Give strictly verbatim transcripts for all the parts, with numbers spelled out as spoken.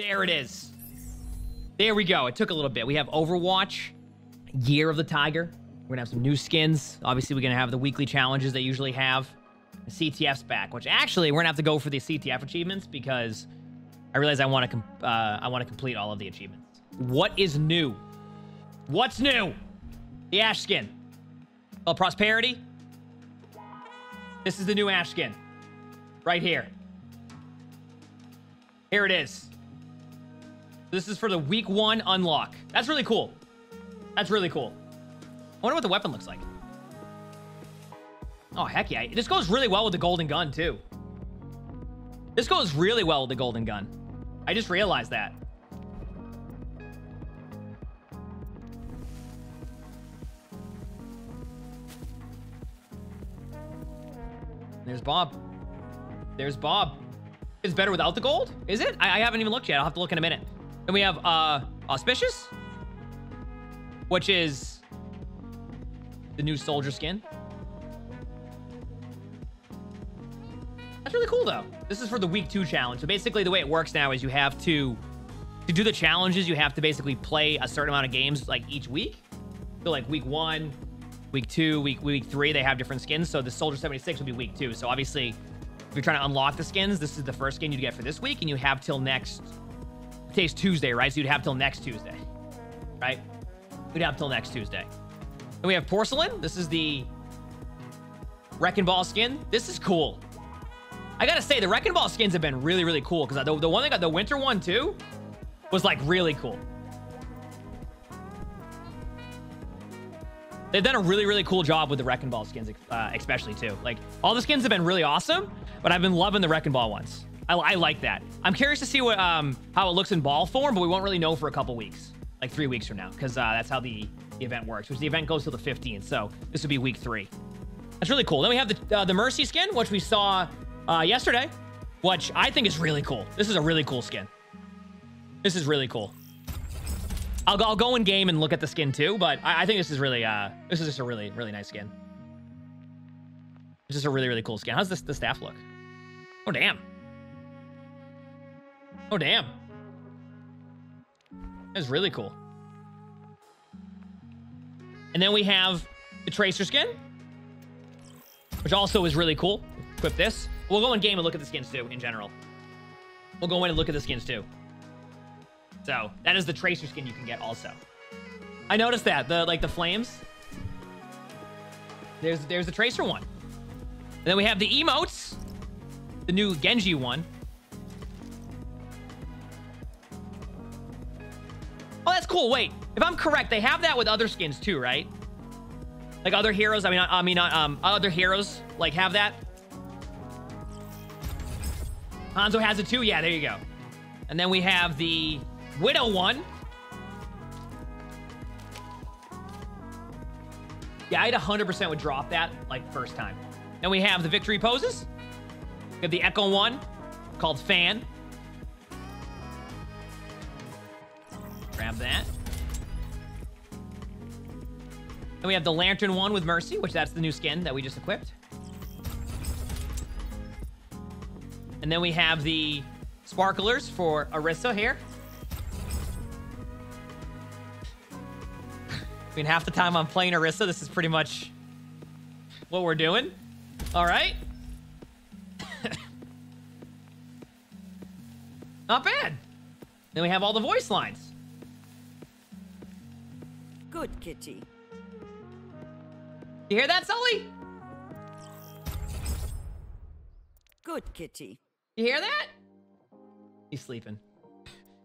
There it is. There we go. It took a little bit. We have Overwatch, Year of the Tiger. We're gonna have some new skins. Obviously, we're gonna have the weekly challenges they usually have. The C T F's back, which actually we're gonna have to go for the C T F achievements because I realize I want to uh, I want to complete all of the achievements. What is new? What's new? The Ash skin. Oh, Prosperity. This is the new Ash skin, right here. Here it is. This is for the week one unlock. That's really cool. That's really cool. I wonder what the weapon looks like. Oh, heck yeah. This goes really well with the golden gun, too. This goes really well with the golden gun. I just realized that. There's Bob. There's Bob. It's better without the gold? Is it? I, I haven't even looked yet. I'll have to look in a minute. Then we have uh, Auspicious, which is the new soldier skin. That's really cool, though. This is for the week two challenge. So basically, the way it works now is you have to, to do the challenges, you have to basically play a certain amount of games like each week. So like week one, week two, week, week three, they have different skins. So the Soldier seventy-six would be week two. So obviously, if you're trying to unlock the skins, this is the first skin you get for this week, and you have till next, today's Tuesday, right? So you'd have till next Tuesday, right? You'd have till next Tuesday. Then we have Porcelain. This is the Wrecking Ball skin. This is cool. I gotta say, the Wrecking Ball skins have been really, really cool, because the, the one that got the winter one too was like really cool. They've done a really, really cool job with the Wrecking Ball skins, uh, especially too. Like, all the skins have been really awesome, but I've been loving the Wrecking Ball ones. I, I like that. I'm curious to see what um, how it looks in ball form, but we won't really know for a couple weeks, like three weeks from now, because uh, that's how the, the event works, which the event goes till the fifteenth, so this would be week three. That's really cool. Then we have the, uh, the Mercy skin, which we saw uh, yesterday, which I think is really cool. This is a really cool skin. This is really cool. I'll go, I'll go in game and look at the skin too, but I, I think this is really, uh, this is just a really, really nice skin. It's just a really, really cool skin. How's this the staff look? Oh damn! Oh damn! That's really cool. And then we have the Tracer skin, which also is really cool. Equip this. We'll go in game and look at the skins too. In general, we'll go in and look at the skins too. So that is the Tracer skin you can get also. I noticed that the like the flames. There's there's the Tracer one. And then we have the emotes, the new Genji one. Oh, that's cool. Wait, if I'm correct, they have that with other skins too, right? Like other heroes. I mean, I mean, um, other heroes like have that. Hanzo has it too. Yeah, there you go. And then we have the Widow one. Yeah, I'd one hundred percent would drop that, like, first time. Then we have the victory poses. We have the Echo one, called Fan. Grab that. And we have the Lantern one with Mercy, which that's the new skin that we just equipped. And then we have the sparklers for Orisa here. I mean, half the time I'm playing Orisa, this is pretty much what we're doing. All right. Not bad. Then we have all the voice lines. Good kitty. You hear that, Sully? Good kitty. You hear that? He's sleeping.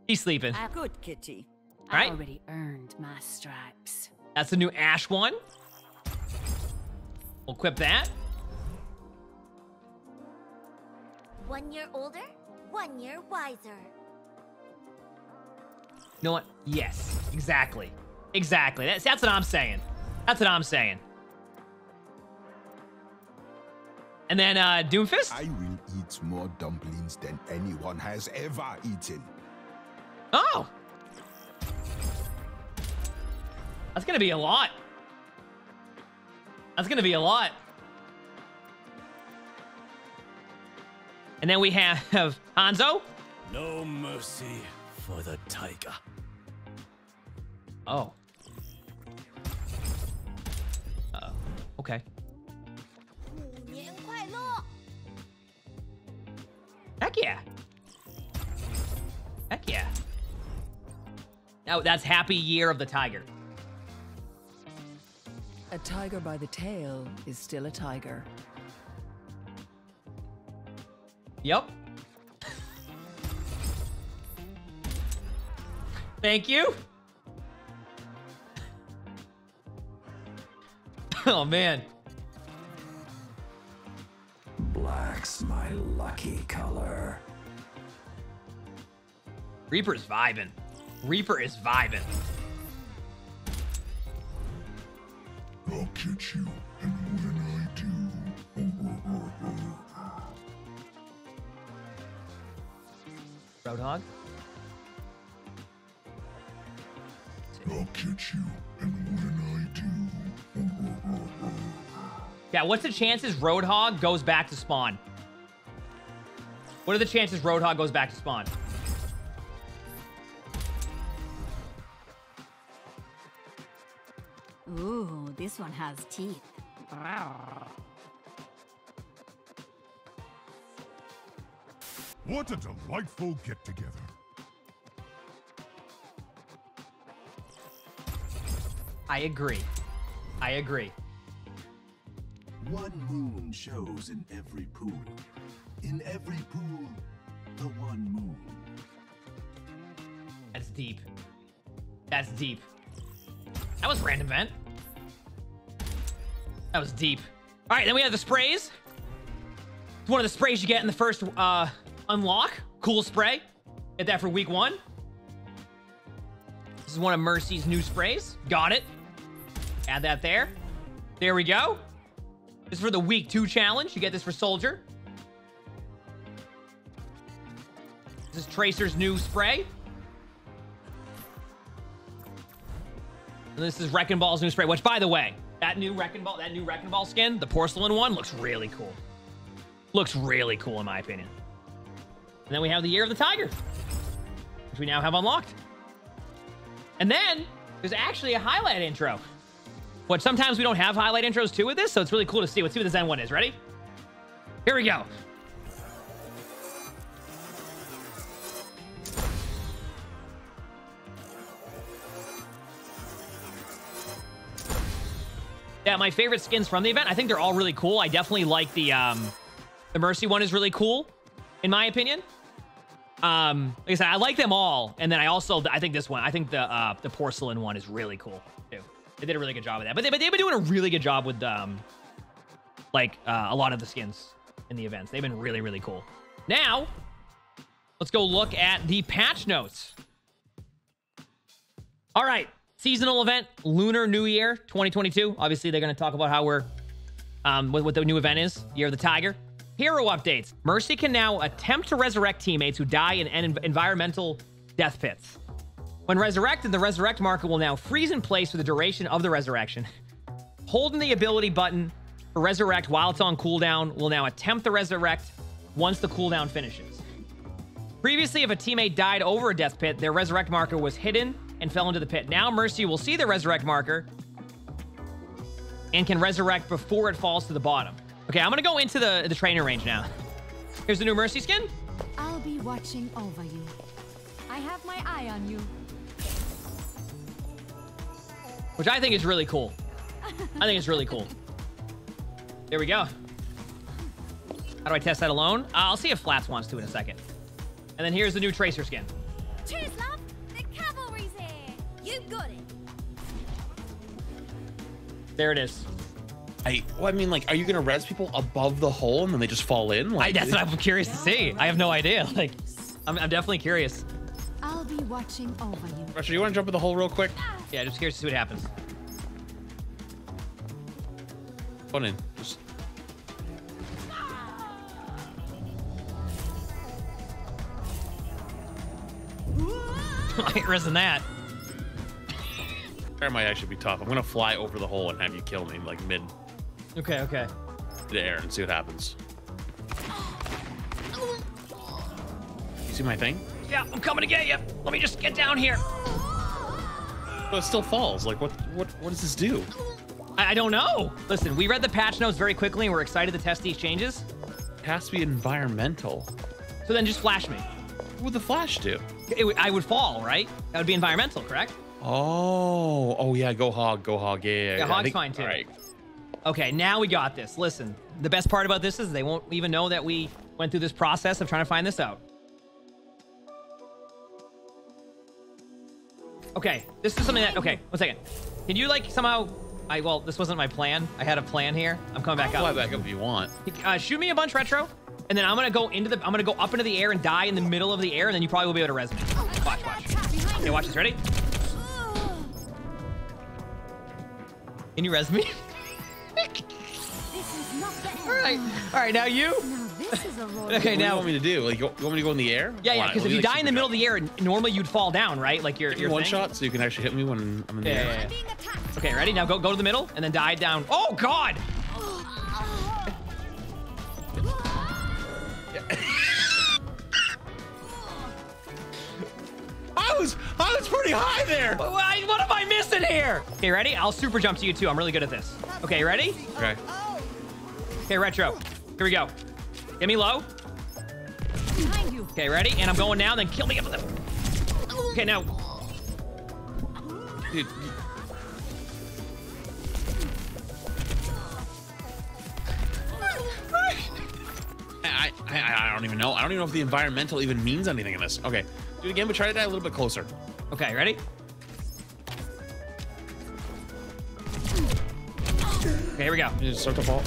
He's sleeping. Uh, good kitty. All right. I already earned my stripes. That's the new Ash one. We'll equip that. One year older, one year wiser. You know what? Yes, exactly. Exactly. That's, that's what I'm saying. That's what I'm saying. And then uh, Doomfist? I will eat more dumplings than anyone has ever eaten. Oh! That's gonna be a lot. That's gonna be a lot. And then we have Hanzo. No mercy for the tiger. Oh. Uh, okay. Heck yeah. Heck yeah. Now that's Happy Year of the Tiger. A tiger by the tail is still a tiger. Yep. Thank you. Oh, man. Black's my lucky color. Reaper's vibing. Reaper is vibing. I'll catch you, and when I do... Roadhog? I'll catch you, and when I do... Yeah, what's the chances Roadhog goes back to spawn? What are the chances Roadhog goes back to spawn? Ooh, this one has teeth. What a delightful get-together. I agree. I agree. One moon shows in every pool. In every pool, the one moon. That's deep. That's deep. That was a random event. That was deep. All right, then we have the sprays. It's one of the sprays you get in the first uh, unlock. Cool spray. Get that for week one. This is one of Mercy's new sprays. Got it. Add that there. There we go. This is for the week two challenge. You get this for Soldier. This is Tracer's new spray. And this is Wrecking Ball's new spray, which, by the way, that new Wrecking Ball, that new Wrecking Ball skin, the porcelain one, looks really cool. Looks really cool, in my opinion. And then we have the Year of the Tiger, which we now have unlocked. And then there's actually a highlight intro. But sometimes we don't have highlight intros too with this, so it's really cool to see. Let's see what the Zen one is. Ready? Here we go. Yeah, my favorite skins from the event. I think they're all really cool. I definitely like the um, the Mercy one is really cool, in my opinion. Um, like I said, I like them all, and then I also I think this one. I think the uh, the porcelain one is really cool too. They did a really good job with that, but, they, but they've been doing a really good job with um, like uh, a lot of the skins in the events. They've been really, really cool. Now, let's go look at the patch notes. All right, seasonal event, Lunar New Year twenty twenty-two. Obviously, they're going to talk about how we're um, what, what the new event is, Year of the Tiger. Hero updates. Mercy can now attempt to resurrect teammates who die in en environmental death pits. When resurrected, the resurrect marker will now freeze in place for the duration of the resurrection. Holding the ability button for resurrect while it's on cooldown will now attempt the resurrect once the cooldown finishes. Previously, if a teammate died over a death pit, their resurrect marker was hidden and fell into the pit. Now Mercy will see the resurrect marker and can resurrect before it falls to the bottom. Okay, I'm gonna go into the, the trainer range now. Here's the new Mercy skin. I'll be watching over you. I have my eye on you. Which I think is really cool. I think it's really cool. There we go. How do I test that alone? Uh, I'll see if Flaps wants to in a second. And then here's the new Tracer skin. Cheers, love. The cavalry's here. You got it. There it is. I, well, I mean, like, are you going to res people above the hole and then they just fall in? Like, I, that's what I'm curious to see. I have no idea. Like, I'm, I'm definitely curious. I'll be watching over you. Rusher, you want to jump in the hole real quick? Yeah, just curious to see what happens. Fun in. Just... I ain't risking that. That might actually be tough. I'm going to fly over the hole and have you kill me, like, mid. Okay, okay. The air and see what happens. You see my thing? Yeah, I'm coming to get you. Let me just get down here. But it still falls. Like, what What? What does this do? I, I don't know. Listen, we read the patch notes very quickly, and we're excited to test these changes. It has to be environmental. So then just flash me. What would the flash do? It, I would fall, right? That would be environmental, correct? Oh, oh yeah, go hog, go hog, yeah, yeah, yeah. Hog's think, fine too. All right. Okay, now we got this. Listen, the best part about this is they won't even know that we went through this process of trying to find this out. Okay, this is something that, okay, one second. Can you like somehow, I, well, this wasn't my plan. I had a plan here. I'm coming back I'll up. I'll fly back up if you want. Uh, shoot me a bunch retro, and then I'm gonna go into the, I'm gonna go up into the air and die in the middle of the air, and then you probably will be able to res me. Watch, watch. Okay, watch this, ready? Can you res me? All right, all right. Now you. No, this is a okay, what now do you want me to do? Like, you want me to go in the air? Yeah, yeah. Because if you like die in the middle of the air, normally you'd fall down, right? Like you're. Your one thing? Shot, so you can actually hit me when I'm in the yeah, air. Yeah, yeah. Okay, ready? Now go, go to the middle and then dive down. Oh God! I was, I was pretty high there. What, what am I missing here? Okay, ready? I'll super jump to you too. I'm really good at this. Okay, ready? Okay. Okay, retro. Here we go. Get me low. Okay, ready? And I'm going now, then kill me up with them. Okay, now. Dude. I, I, I don't even know. I don't even know if the environmental even means anything in this. Okay, do it again, but try to die a little bit closer. Okay, ready? Okay, here we go. You just start to fall.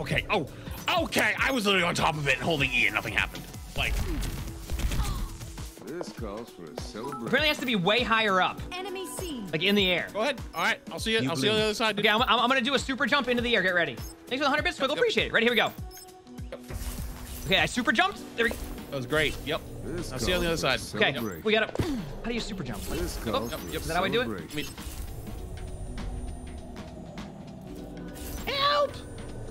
Okay, oh, okay. I was literally on top of it and holding E and nothing happened. Like. This calls for a celebration. Apparently it has to be way higher up. Enemy C. Like in the air. Go ahead. All right, I'll see you. you I'll bleed. see you on the other side. Dude. Okay, I'm, I'm, I'm gonna do a super jump into the air. Get ready. Thanks for the one hundred bits, Squiggle. Yep. Appreciate it. Ready, here we go. Yep. Okay, I super jumped. There we go. That was great. Yep. This I'll see you on the other side. Okay, yep. We got it. How do you super jump? Like, this oh, yep. Yep. Is that how I do it? I mean, help!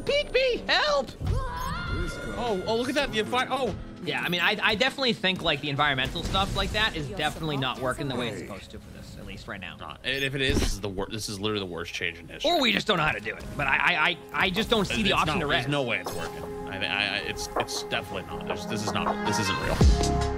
Peek me! Help! Oh, oh, look at that. The environment. Oh. Yeah, I mean, I, I definitely think, like, the environmental stuff like that is definitely not working the way it's supposed to for this, at least right now. Not. And if it is, this is the worst. This is literally the worst change in history. Or we just don't know how to do it. But I I, I, I just don't see it's the option not, to res. There's no way it's working. I, I, it's, it's definitely not. There's, this is not. This isn't real.